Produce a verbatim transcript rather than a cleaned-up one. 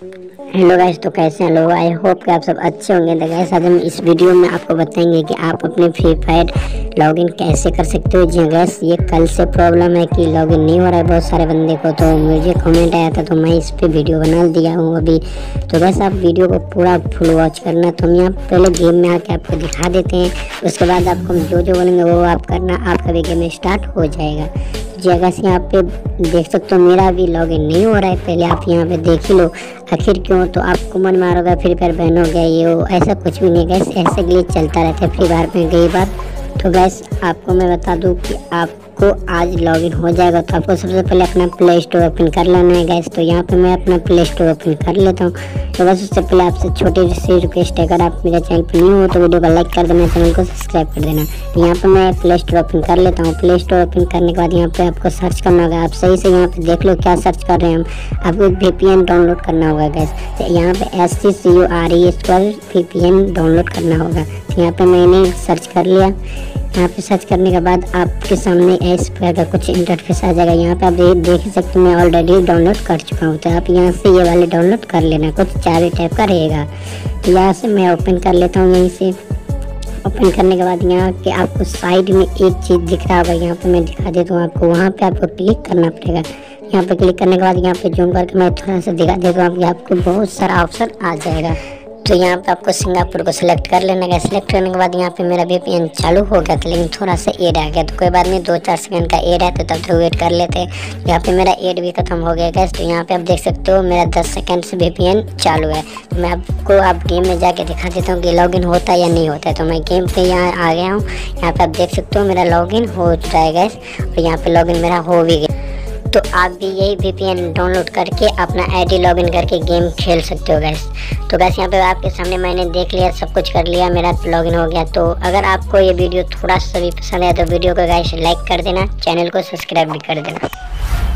Hello guys, तो कैसे हैं लोग? आई होप कि आप सब अच्छे होंगे। तो गाइस आज हम इस वीडियो में आपको बताएंगे कि आप अपने फ्री फायर लॉगिन कैसे कर सकते हो। जी गैस, ये कल से प्रॉब्लम है कि लॉगिन नहीं हो रहा है बहुत सारे बंदे को, तो मुझे कमेंट आया था तो मैं इस पर वीडियो बना दिया हूँ अभी। तो गैस आप वीडियो को पूरा फुल वॉच करना। तो हम यहाँ पहले गेम में आके आपको दिखा देते हैं, उसके बाद आपको हम जो जो बोलेंगे वो आप करना, आपका भी गेम स्टार्ट हो जाएगा। जी गैस यहाँ पे देख सकते हो मेरा भी लॉगिन नहीं हो रहा है। पहले आप यहाँ पे देख ही लो आखिर क्यों, तो आपको मन मारोगा फ्री फायर बैन हो गया ये वो, ऐसा कुछ भी नहीं गैस, ऐसे ग्लिच चलता रहता है फ्री फायर में कई बार। तो गैस आपको मैं बता दूं कि आपको आज लॉगिन हो जाएगा, तो आपको सबसे पहले अपना प्ले स्टोर ओपन कर लेना है गैस। तो यहाँ पे मैं अपना प्ले स्टोर ओपन कर लेता हूँ। तो बस उससे पहले आपसे छोटी सी रिक्वेस्ट है, अगर आप मेरे चैनल पर नहीं हो तो वीडियो को लाइक कर देना, चैनल को सब्सक्राइब कर देना। तो यहाँ पर मैं प्ले स्टोर ओपन कर लेता हूँ। प्ले स्टोर ओपन करने के बाद यहाँ पे आपको सर्च करना होगा। आप सही से यहाँ पे देख लो क्या सर्च कर रहे हैं हम। आपको वी पी एन डाउनलोड करना होगा गैस। तो यहाँ पे S C C U R twelve V P N download करना होगा। तो यहाँ पर मैंने सर्च कर लिया। यहाँ पे सर्च करने के बाद आपके सामने इस प्रकार का कुछ इंटरफेस आ जाएगा। यहाँ पे आप देख सकते हो मैं ऑलरेडी डाउनलोड कर चुका हूँ, तो आप यहाँ से ये वाले डाउनलोड कर लेना। कुछ चार टाइप का रहेगा, तो यहाँ से मैं ओपन कर लेता हूँ। यहीं से ओपन करने के बाद यहाँ के आपको साइड में एक चीज़ दिख रहा होगा, यहाँ पे मैं दिखा देता हूँ आपको, वहाँ पे आपको क्लिक करना पड़ेगा। यहाँ पे क्लिक करने के बाद यहाँ पे जूम करके मैं थोड़ा सा दिखा देता हूँ, आपको बहुत सारा ऑप्शन आ जाएगा। तो यहाँ पे आपको सिंगापुर को सिलेक्ट कर लेना है। सिलेक्ट करने के बाद यहाँ पे मेरा वी पी एन चालू हो गया था, लेकिन थोड़ा सा एड आ गया, तो कोई बात नहीं, दो चार सेकंड का एड है तो तब तक वेट कर लेते हैं। यहाँ पे मेरा एड भी खत्म हो गया गैस। तो यहाँ पे आप देख सकते हो मेरा दस सेकंड से वी पी एन चालू है। तो मैं आपको आप गेम में जाके दिखा देता हूँ कि लॉगिन होता है या नहीं होता है। तो मैं गेम पर यहाँ आ गया हूँ। यहाँ पर आप देख सकते हो मेरा लॉगिन हो चुका है गैस, और यहाँ पर लॉगिन मेरा हो भी गया। तो आप भी यही वी पी एन डाउनलोड करके अपना आईडी लॉगिन करके गेम खेल सकते हो गैस। तो गैस यहाँ पे आपके सामने मैंने देख लिया, सब कुछ कर लिया, मेरा लॉगिन हो गया। तो अगर आपको ये वीडियो थोड़ा सा भी पसंद आया तो वीडियो को गैस लाइक कर देना, चैनल को सब्सक्राइब भी कर देना।